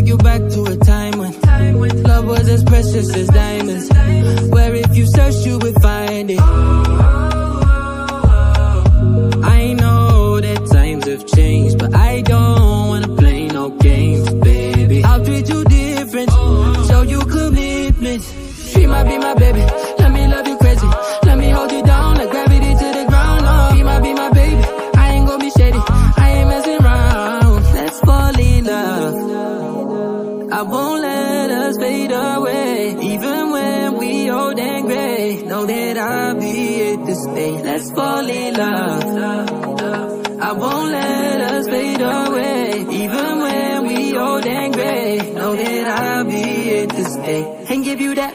take you back to a time when love was as precious as diamonds, where if you search you would find it. I know that times have changed, but I don't wanna play no games, baby. I'll treat you different, show you commitment. Be my baby, let me love you crazy, let me hold you down like gravity to the ground. Oh, be my baby, I ain't gonna be shady, I ain't messing around. Let's fall in love, I won't let us fade away. Even when we old and gray, know that I'll be at this place. Let's fall in love, I won't let us fade away. Even when we old and gray, know that I'll be at this place. And give you that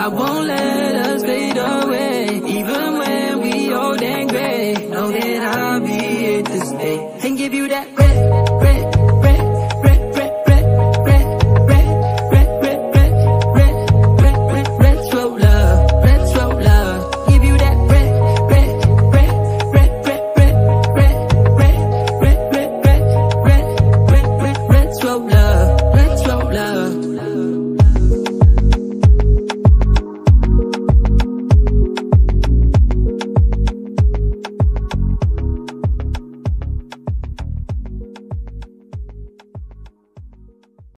I won't let